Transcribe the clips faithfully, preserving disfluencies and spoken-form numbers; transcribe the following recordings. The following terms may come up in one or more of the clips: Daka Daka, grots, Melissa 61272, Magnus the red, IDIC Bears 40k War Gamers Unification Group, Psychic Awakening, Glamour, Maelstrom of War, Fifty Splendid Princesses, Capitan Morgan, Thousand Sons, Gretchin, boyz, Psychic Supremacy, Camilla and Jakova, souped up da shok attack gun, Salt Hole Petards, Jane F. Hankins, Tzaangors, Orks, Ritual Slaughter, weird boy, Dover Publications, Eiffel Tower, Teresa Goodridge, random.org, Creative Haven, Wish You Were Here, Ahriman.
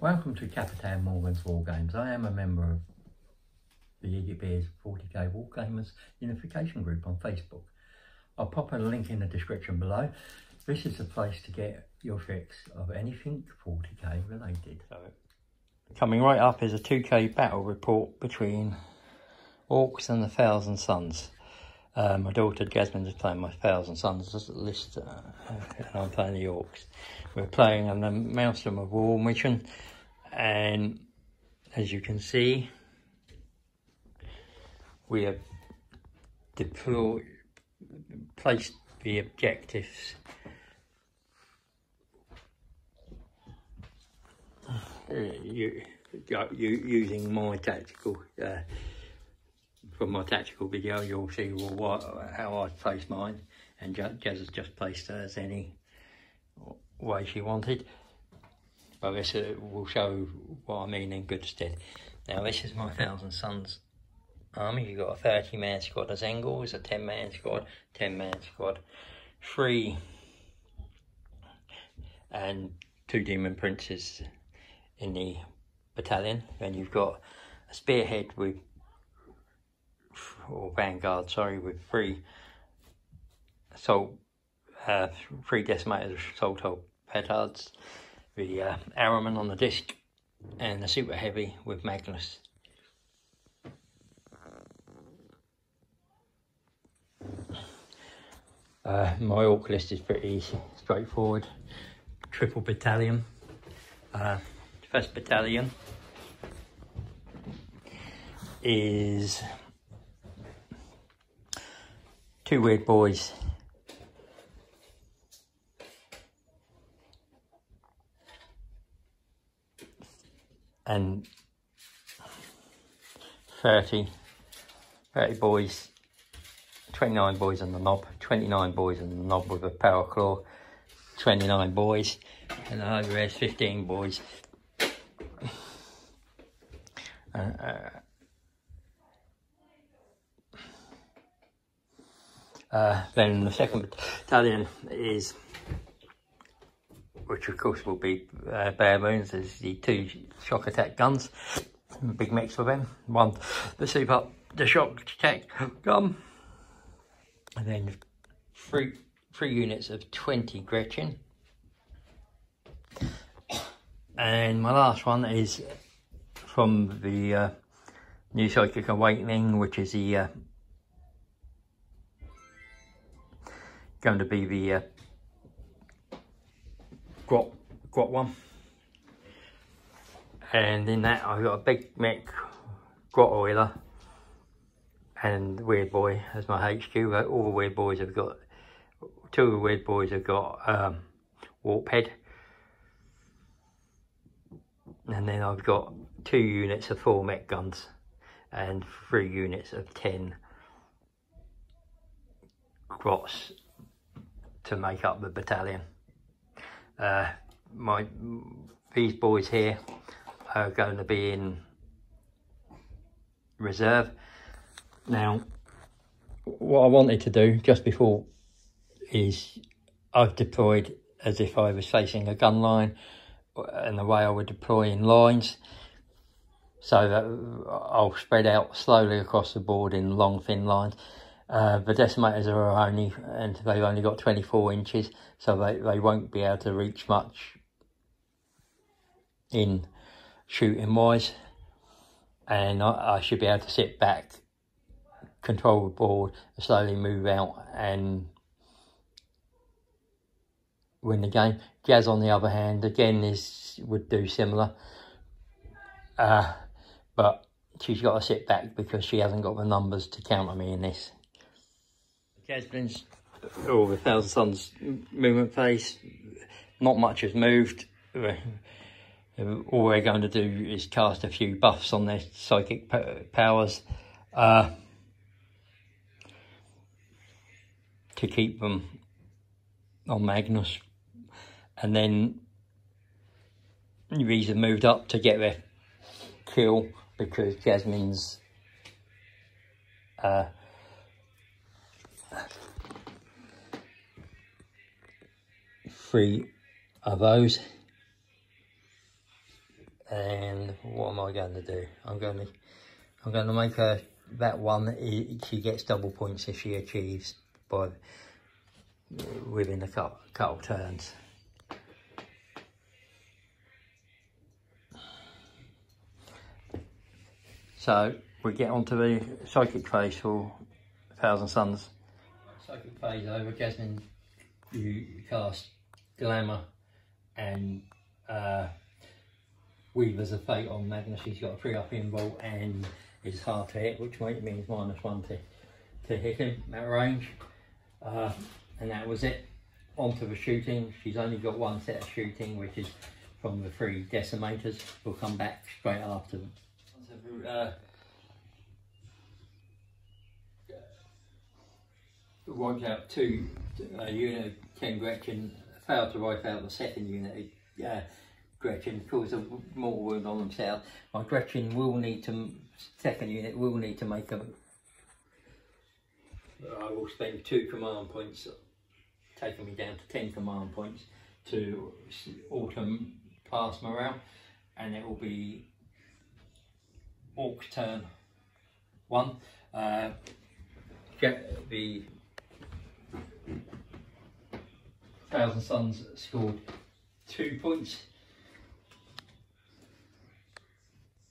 Welcome to Capitan Morgan's War Games. I am a member of the I D I C Bears forty K War Gamers Unification Group on Facebook. I'll pop a link in the description below. This is the place to get your fix of anything forty K related. So, coming right up is a two K battle report between Orcs and the Thousand Sons. Uh, my daughter Jasmine is playing my Thousand Sons list, uh, and I'm playing the Orcs. We're playing on the Maelstrom of War mission, and as you can see, we have deployed, placed the objectives. You, you, using my tactical, uh, from my tactical video, you'll see well, what, how I placed mine, and Jazz has just placed hers any way she wanted. But this uh, will show what I mean in good stead. Now this is my Thousand Sons army. You've got a thirty man squad of Tzaangors, a ten man squad, ten man squad, three and two demon princes in the battalion. Then you've got a spearhead with, or vanguard, sorry, with three salt, uh, three decimators of Salt Hole Petards, the uh, Ahriman on the disc, and the super heavy with Magnus. Uh, my orc list is pretty straightforward. Triple battalion. Uh, First battalion is two Weird Boys, and thirty, thirty boys, twenty-nine boys on the knob, twenty-nine boys on the knob with a power claw, twenty-nine boys, and over there's fifteen boys. Uh, uh, uh, then the second battalion is, which of course will be uh, Bare Moons, is the two shock attack guns, big mix with them. One, the super, the shock attack gun, and then three, three units of twenty Gretchin. And my last one is from the uh, new Psychic Awakening, which is the, uh, going to be the uh, grot, grot one. And in that I've got a big mech, grot oiler, and Weird Boy as my H Q. All the Weird Boys have got, two of the Weird Boys have got um, warp head. And then I've got two units of four mech guns and three units of ten grots to make up the battalion. Uh, my these boys here are going to be in reserve. Now, what I wanted to do just before is I've deployed as if I was facing a gun line, and the way I would deploy in lines, so that I'll spread out slowly across the board in long thin lines. Uh, the decimators are only, and they've only got twenty-four inches, so they, they won't be able to reach much in shooting wise, and I, I should be able to sit back, control the board, slowly move out and win the game. Jazz, on the other hand, again is would do similar, uh, but she's got to sit back because she hasn't got the numbers to counter me in this. Jasmine's, or the Thousand Sons movement phase, not much has moved. All we're going to do is cast a few buffs on their psychic powers uh, to keep them on Magnus. And then Reza moved up to get their kill because Jasmine's uh, three of those. and what am I going to do? I'm going to, I'm going to make her that one. She gets double points if she achieves by within a couple, couple turns. So we get on to the psychic phase for Thousand Sons. Psychic phase over, Jasmine, you cast Glamour and uh, Weaver's Fate on Magnus. He's got a three up invul and it's hard to hit, which means minus one to, to hit him at range. Uh, and that was it. On to the shooting. She's only got one set of shooting, which is from the three decimators. We'll come back straight after them. Uh, wiped out two uh, unit ten Gretchin, failed to wipe out the second unit uh, Gretchin, caused a mortal wound on themselves. My Gretchin will need to, second unit will need to make a, I will spend two command points, taking me down to ten command points to autumn pass morale, and it will be Orc turn one. Uh, get the Thousand Sons scored two points,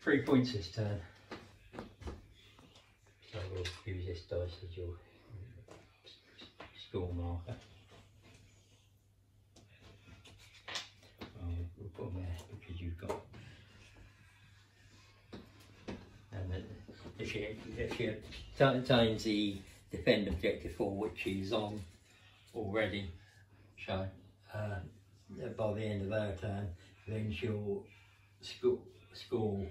three points this turn. So we'll use this dice as your score marker. Um, we'll put them there because you've got. If she, if she attains the defend objective four, which she's on already, so uh, by the end of her turn, then she'll score, score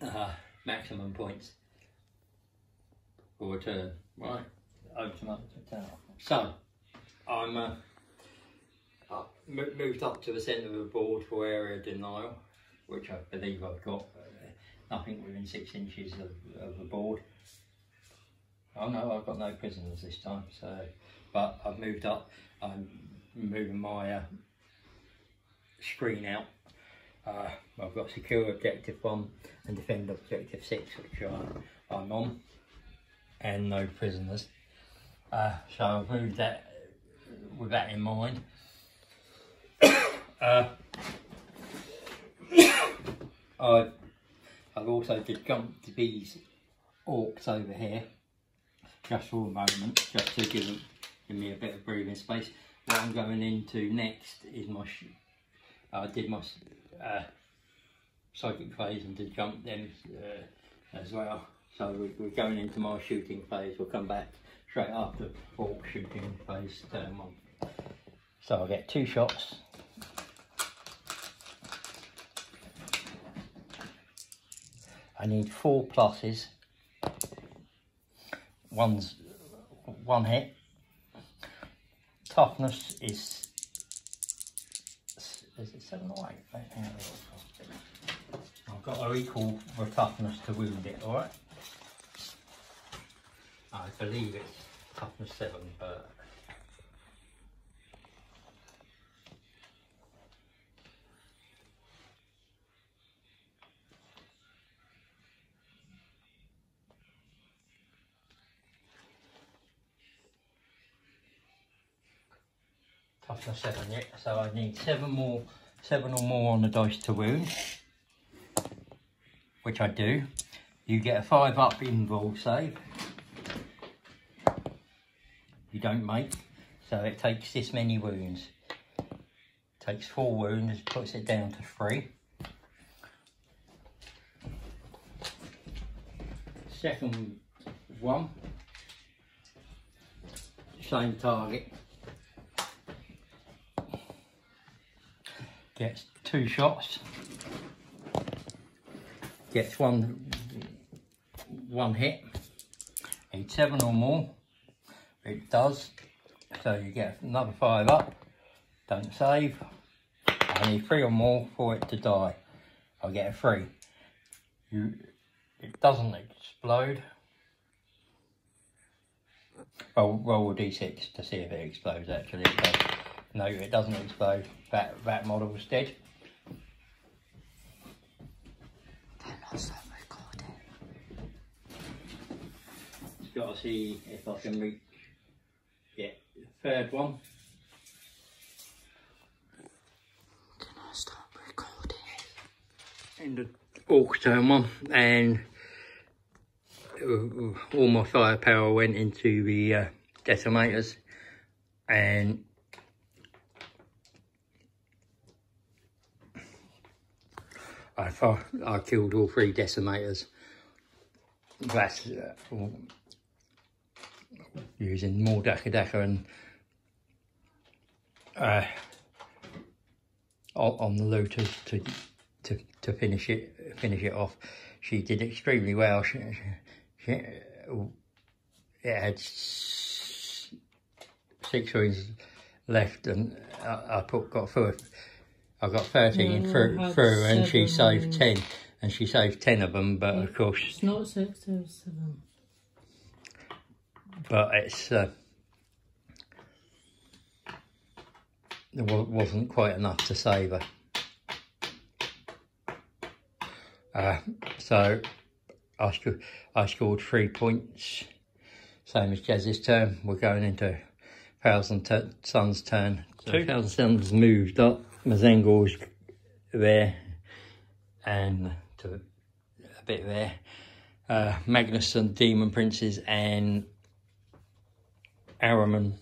uh, maximum points for a turn. Right, over to my turn. So I'm. Uh, Uh, moved up to the centre of the board for area denial, which I believe I've got uh, nothing within six inches of, of the board. Oh no, I've got no prisoners this time, so but I've moved up. I'm moving my uh, screen out. Uh, I've got secure objective one and defend objective six, which I, I'm on, and no prisoners. Uh, so I've moved that with that in mind. Uh, I've, I've also just jumped to these orcs over here, just for a moment, just to give, them, give me a bit of breathing space. What I'm going into next is my, I uh, did my uh, psychic phase and to jump them uh, as well. So we're, we're going into my shooting phase. We'll come back straight after orc shooting phase turn one. So I'll get two shots. I need four pluses. One's one hit. Toughness is is it seven or eight? I've got to equal the toughness to wound it. All right. I believe it's toughness seven, but. Seven yet, so I need seven more, seven or more on the dice to wound, which I do. You get a five up invul save. You don't make, so it takes this many wounds. Takes four wounds, puts it down to three. Second one, same target. Gets two shots, gets one one hit, need seven or more, it does, so you get another five up, don't save, I need three or more for it to die, I'll get a three, you, it doesn't explode, roll, roll a d six to see if it explodes actually, it does. No, it doesn't explode. That, that model was dead. They're not so recording. Just got to see if I can reach, yeah, the third one. Can I stop recording? In the orc turn one, and all my firepower went into the uh, detonators, and I, I killed all three decimators. That's uh, using more Daka Daka and uh, on the looters to to to finish it finish it off. She did extremely well. She, she, it had six rings left, and I, I put got four. I got thirteen no, through, no, through and she saved ten, and she saved ten of them, but yeah, of course... It's not six, it was seven. But it's... Uh, there wasn't quite enough to save her. Uh, so, I, sc I scored three points, same as Jazzy's turn. We're going into Thousand Sons' turn. So Thousand Sons moved up. Tzaangors there, and to a bit there, uh, Magnusson, Demon Princes, and Ahriman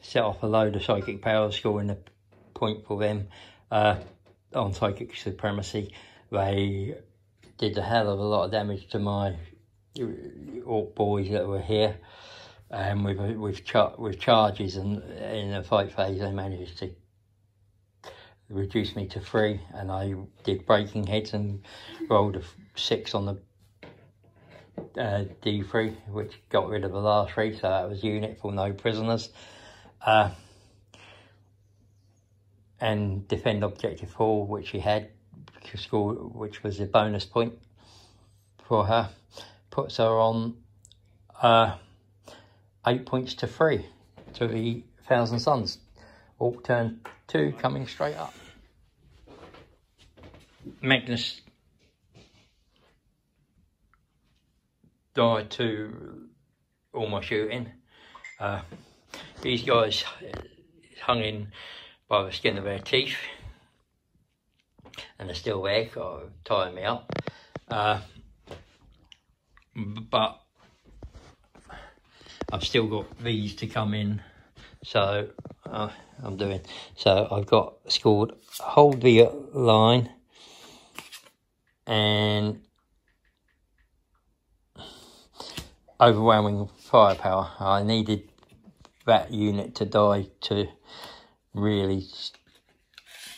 set off a load of psychic powers, scoring a point for them uh, on Psychic Supremacy. They did a hell of a lot of damage to my orc boys that were here, and with with, char with charges, and in the fight phase they managed to reduced me to three, and I did breaking heads and rolled a six on the uh, D three, which got rid of the last three, so that was unit for no prisoners. Uh, and defend objective four, which she had, which was a bonus point for her. Puts her on uh, eight points to three to the Thousand Sons. All turn two coming straight up. Magnus died to all my shooting. Uh, these guys hung in by the skin of their teeth, and they're still there, tying me up. Uh, but I've still got these to come in, so. Uh, I'm doing so. I've got scored hold the line and overwhelming firepower. I needed that unit to die to really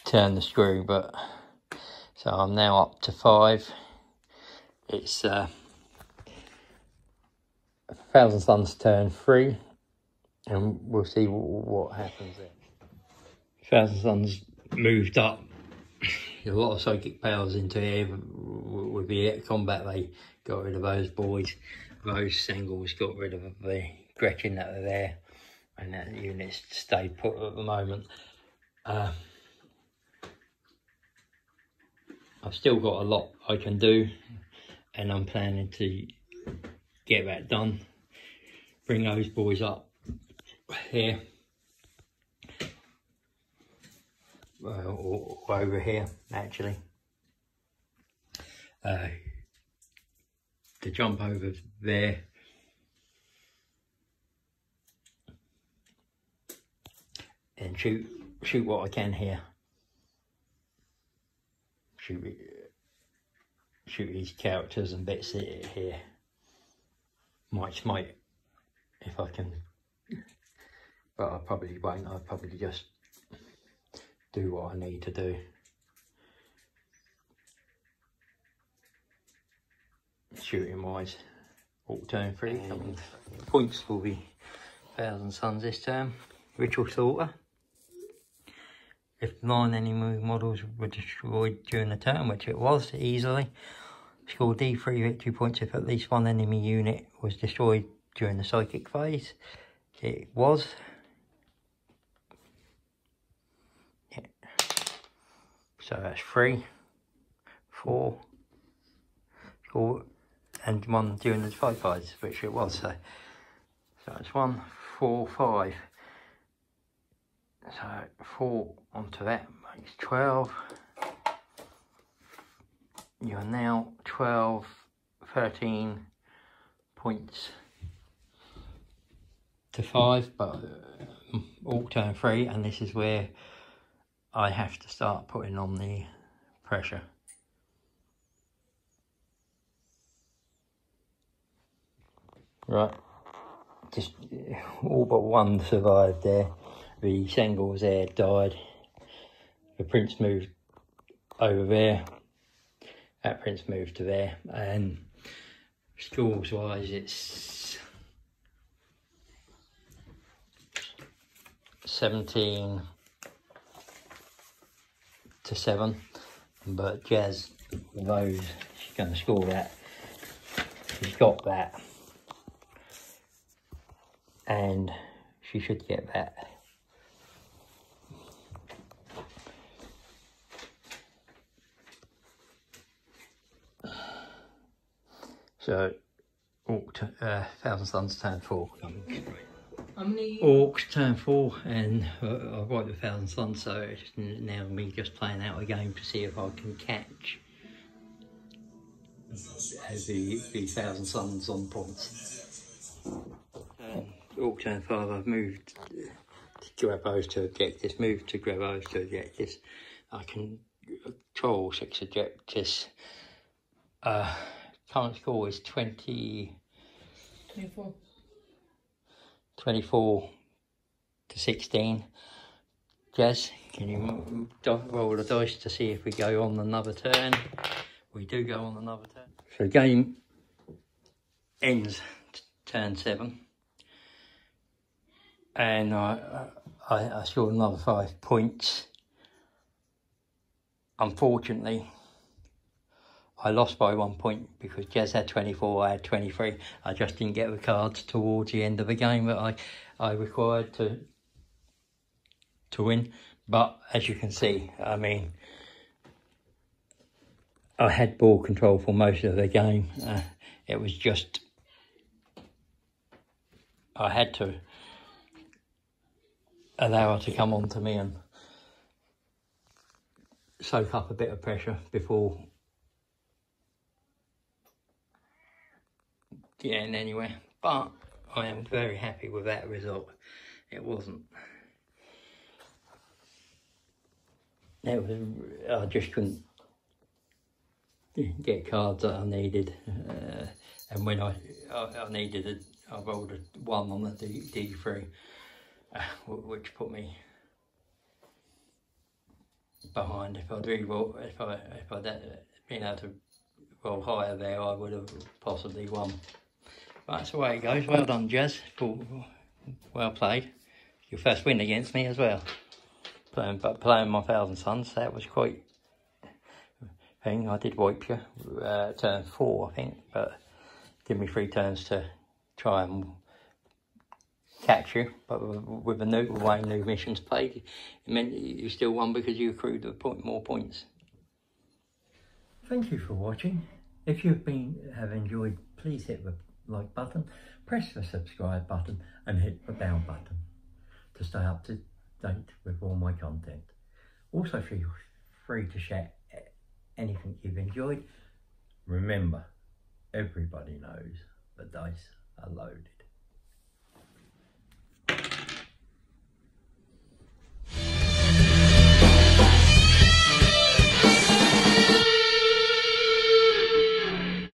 turn the screw, but so I'm now up to five. It's uh, Thousand Sons turn three. And we'll see what happens there. Thousand Sons moved up. A lot of psychic powers into here would be it. Combat, they got rid of those boys. Those singles got rid of the Gretchin that are there. And that unit's stayed put at the moment. Uh, I've still got a lot I can do. And I'm planning to get that done. Bring those boys up here, well, or, or over here actually, uh, to jump over there, and shoot shoot what I can here, shoot shoot these characters and bits here, might smite if I can. But I probably won't, I'll probably just do what I need to do. Shooting wise, all turn three. Um, points for the Thousand Sons this term. Ritual Slaughter. If nine enemy models were destroyed during the turn, which it was easily, score D three victory points if at least one enemy unit was destroyed during the psychic phase. It was. So that's three, four, four, and one doing the five fives, which it was. So, so it's one, four, five. So four onto that makes twelve. You are now twelve, thirteen points to five, but all turn three, and this is where I have to start putting on the pressure. Right, just all but one survived there. The Tzaangors there died. The prince moved over there. That prince moved to there. And schools wise, it's seventeen to seven. But Jazz, those, she's going to score that. She's got that. And she should get that. So, Orcs, uh, Thousand Sons turn four. How many? Orcs turn four, and uh, I write the Thousand Sons, so it's now me just playing out a game to see if I can catch the, the Thousand Sons on points. Um, Orcs turn five, I've moved to grab those two objectives, moved to grab those two objectives. I can control six objectives. Uh, Current score is twenty. twenty-four. twenty-four to sixteen. Jazz, can you roll the dice to see if we go on another turn? We do go on another turn. So the game ends turn seven, and I I, I scored another five points. Unfortunately, I lost by one point because Jez had twenty-four, I had twenty-three. I just didn't get the cards towards the end of the game that I, I required to to win. But as you can see, I mean, I had ball control for most of the game. Uh, it was just, I had to allow her to come on to me and soak up a bit of pressure before getting anywhere, but I am very happy with that result. It wasn't. It was. I just couldn't get cards that I needed, uh, and when I I, I needed it, I rolled a one on the D three, uh, which put me behind. If I'd really roll, if I if I'd been able to roll higher there, I would have possibly won. That's the way it goes. Well done, Jazz. Well played. Your first win against me as well. Playing, playing my Thousand Sons, that was quite thing. I did wipe you uh, turn four, I think, but give me three turns to try and catch you. But with the new way new missions played, it meant you still won because you accrued a point, more points. Thank you for watching. If you've been have enjoyed, please hit the like button, press the subscribe button, and hit the bell button to stay up to date with all my content. Also, feel free to share anything you've enjoyed. Remember, everybody knows the dice are loaded.